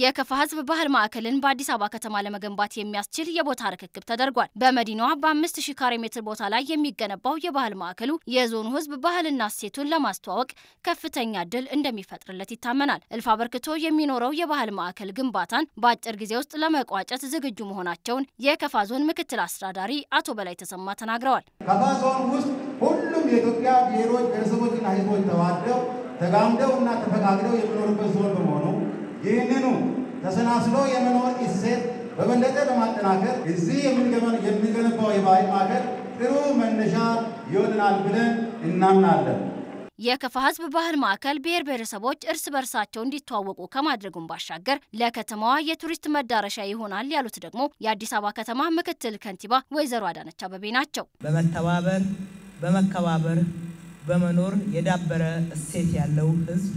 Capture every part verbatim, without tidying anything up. የከፋህዝብ ባህር ማዕከልን በአዲስ አበባ ከተማ ለመገንባት የሚያስችል የቦታ ርክክብ ተደርጓል። በመዲናዋ በአምስት ሺህ ካሬ ሜትር ቦታ ላይ የሚገነባው የባህል ማዕከሉ የዞኑ ህዝብ ባህልና እሴቱን ለማስተዋወቅ ከፍተኛ ድል እንደሚፈጥርለት ይታመናል። እልፍ አበርክቶ የሚኖረው የባህል ማዕከል ግንባታን በአጭር ጊዜ ውስጥ ለመቋጨት ዝግጁ መሆናቸውን የከፋ ዞን ምክትል አስተዳዳሪ አቶ በላይ ተሰማ ተናግረዋል። ከፋ ዞን ውስጥ ሁሉም የኢትዮጵያ ብሔሮች፣ ብሔረሰቦችና ህዝቦች ተዋደው ተጋምደውና ተፈቃቅደው የሚኖሩበት ዞን በመሆኑ ይህንኑ ተሰናስሎ የመኖር እሴት በበለጠ ለማጠናከር እዚህ የምንገነባው የባህል ማዕከል ጥሩ መነሻ ይሆናል ብለን እናምናለን። የከፋ ህዝብ ባህል ማዕከል ብሔር ብሔረሰቦች እርስ በርሳቸው እንዲተዋወቁ ከማድረጉም ባሻገር ለከተማዋ የቱሪስት መዳረሻ ይሆናል ያሉት ደግሞ የአዲስ አበባ ከተማ ምክትል ከንቲባ ወይዘሮ አዳነች አቤቤ ናቸው። በመተባበር በመከባበር በመኖር የዳበረ እሴት ያለው ህዝብ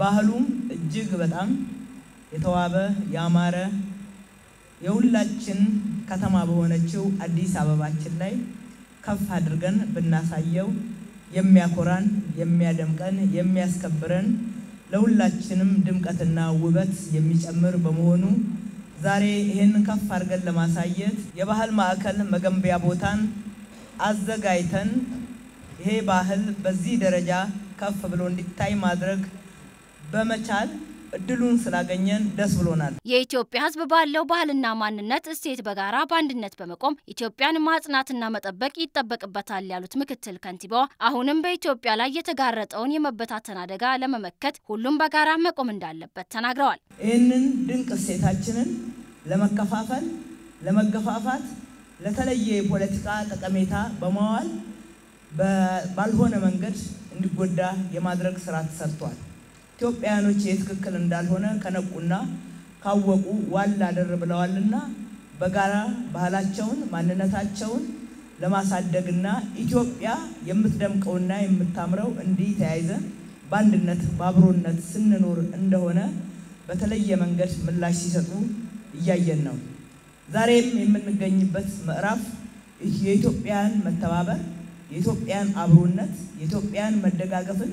ባህሉም እጅግ በጣም የተዋበ ያማረ የሁላችን ከተማ በሆነችው አዲስ አበባችን ላይ ከፍ አድርገን ብናሳየው የሚያኮራን የሚያደምቀን የሚያስከብረን ለሁላችንም ድምቀትና ውበት የሚጨምር በመሆኑ ዛሬ ይሄን ከፍ አድርገን ለማሳየት የባህል ማዕከል መገንቢያ ቦታን አዘጋጅተን ይሄ ባህል በዚህ ደረጃ ከፍ ብሎ እንዲታይ ማድረግ በመቻል እድሉን ስላገኘን ደስ ብሎናል። የኢትዮጵያ ህዝብ ባለው ባህልና ማንነት እሴት በጋራ በአንድነት በመቆም ኢትዮጵያን ማጽናትና መጠበቅ ይጠበቅበታል ያሉት ምክትል ከንቲባዋ አሁንም በኢትዮጵያ ላይ የተጋረጠውን የመበታተን አደጋ ለመመከት ሁሉም በጋራ መቆም እንዳለበት ተናግረዋል። ይህንን ድንቅ እሴታችንን ለመከፋፈል፣ ለመገፋፋት ለተለየ የፖለቲካ ጠቀሜታ በማዋል ባልሆነ መንገድ እንዲጎዳ የማድረግ ስራ ተሰርቷል። ኢትዮጵያኖች የትክክል እንዳልሆነ ከነቁና ካወቁ ዋላ ደር ብለዋልና በጋራ ባህላቸውን ማንነታቸውን ለማሳደግና ኢትዮጵያ የምትደምቀውና የምታምረው እንዲህ ተያይዘን ባንድነት ባብሮነት ስንኖር እንደሆነ በተለየ መንገድ ምላሽ ሲሰጡ እያየን ነው። ዛሬም የምንገኝበት ምዕራፍ የኢትዮጵያን መተባበር፣ የኢትዮጵያን አብሮነት፣ የኢትዮጵያን መደጋገፍን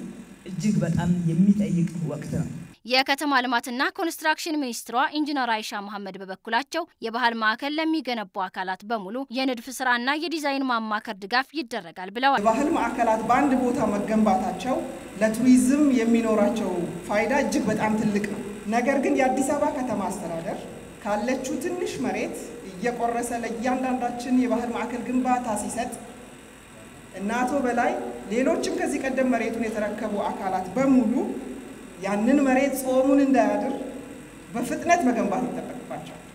እጅግ በጣም የሚጠይቅ ወቅት ነው። የከተማ ልማትና ኮንስትራክሽን ሚኒስትሯ ኢንጂነር አይሻ መሐመድ በበኩላቸው የባህል ማዕከል ለሚገነቡ አካላት በሙሉ የንድፍ ስራና የዲዛይን ማማከር ድጋፍ ይደረጋል ብለዋል። የባህል ማዕከላት በአንድ ቦታ መገንባታቸው ለቱሪዝም የሚኖራቸው ፋይዳ እጅግ በጣም ትልቅ ነው። ነገር ግን የአዲስ አበባ ከተማ አስተዳደር ካለችው ትንሽ መሬት እየቆረሰ ለእያንዳንዳችን የባህል ማዕከል ግንባታ ሲሰጥ እና አቶ በላይ ሌሎችም ከዚህ ቀደም መሬቱን የተረከቡ አካላት በሙሉ ያንን መሬት ጾሙን እንዳያድር በፍጥነት መገንባት ይጠበቅባቸዋል።